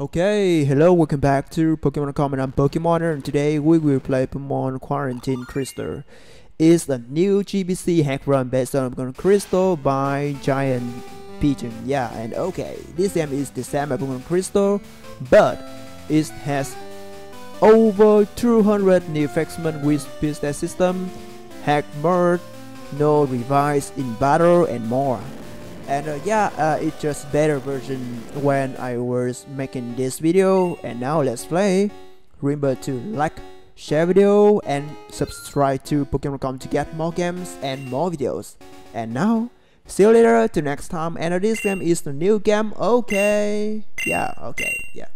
Okay, hello, welcome back to Pokemon Common. I'm Pokemoner, and today we will play Pokemon Quarantine Crystal. It's a new GBC hack run based on Pokemon Crystal by Giant Pigeon. Yeah, and okay, this game is the same as Pokemon Crystal, but it has over 200 new faction with business system, hack mode, no revise in battle, and more. And it's just better version when I was making this video. And now let's play. Remember to like, share video, and subscribe to Pokemon.com to get more games and more videos. And now, see you later till next time. And this game is the new game. Okay. Yeah, okay, yeah.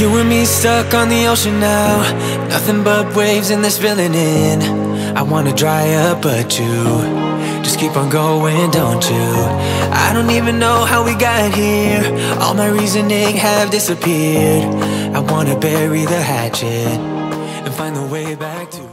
You and me stuck on the ocean now. Nothing but waves and they're spilling in. I wanna dry up, but you just keep on going, don't you? I don't even know how we got here. All my reasoning have disappeared. I wanna bury the hatchet and find the way back to